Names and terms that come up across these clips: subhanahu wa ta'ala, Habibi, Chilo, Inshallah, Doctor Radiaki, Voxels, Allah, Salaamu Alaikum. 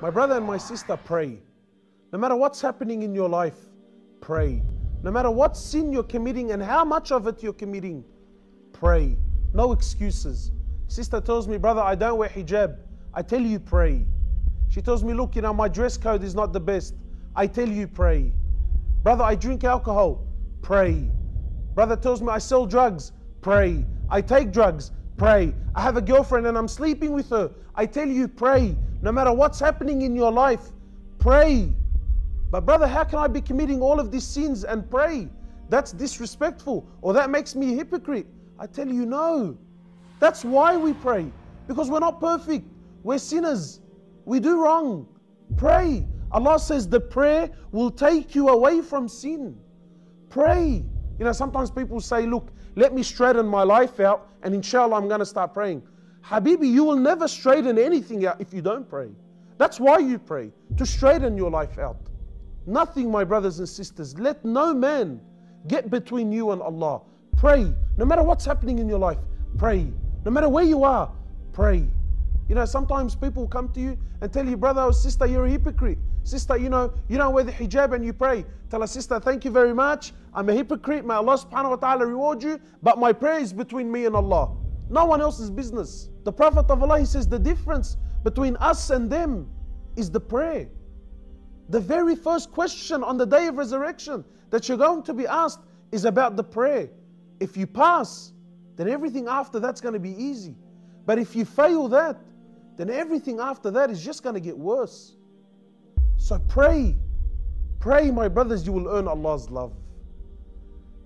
My brother and my sister, pray. No matter what's happening in your life, pray. No matter what sin you're committing and how much of it you're committing, pray. No excuses. Sister tells me, brother, I don't wear hijab. I tell you, pray. She tells me, look, you know, my dress code is not the best. I tell you, pray. Brother, I drink alcohol. Pray. Brother tells me, I sell drugs. Pray. I take drugs. Pray. I have a girlfriend and I'm sleeping with her. I tell you, pray. No matter what's happening in your life, pray. But brother, how can I be committing all of these sins and pray? That's disrespectful, or that makes me a hypocrite. I tell you, no. That's why we pray, because we're not perfect. We're sinners. We do wrong. Pray. Allah says the prayer will take you away from sin. Pray. You know, sometimes people say, look, let me straighten my life out and inshallah I'm going to start praying. Habibi, you will never straighten anything out if you don't pray. That's why you pray, to straighten your life out. Nothing, my brothers and sisters, let no man get between you and Allah. Pray. No matter what's happening in your life, pray. No matter where you are, pray. You know, sometimes people come to you and tell you, brother or sister, you're a hypocrite. Sister, you know, you don't wear the hijab and you pray. Tell her, sister, thank you very much. I'm a hypocrite. May Allah subhanahu wa ta'ala reward you. But my prayer is between me and Allah. No one else's business. The Prophet of Allah, he says the difference between us and them is the prayer. The very first question on the day of resurrection that you're going to be asked is about the prayer. If you pass, then everything after that's going to be easy. But if you fail that, then everything after that is just going to get worse. So pray. Pray, my brothers, you will earn Allah's love.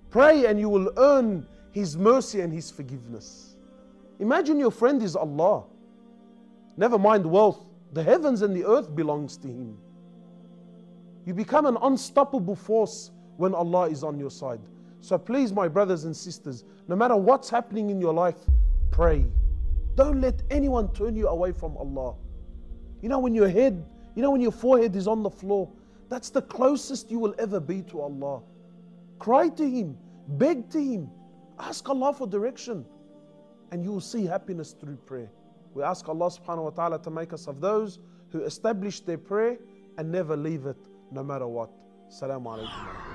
Pray and you will earn His mercy and His forgiveness. Imagine your friend is Allah. Never mind wealth. The heavens and the earth belongs to Him. You become an unstoppable force when Allah is on your side. So please, my brothers and sisters, no matter what's happening in your life, pray. Don't let anyone turn you away from Allah. You know, when your head, you know, when your forehead is on the floor, that's the closest you will ever be to Allah. Cry to Him, beg to Him, ask Allah for direction, and you will see happiness through prayer. We ask Allah subhanahu wa ta'ala to make us of those who establish their prayer and never leave it, no matter what. Salaamu Alaikum.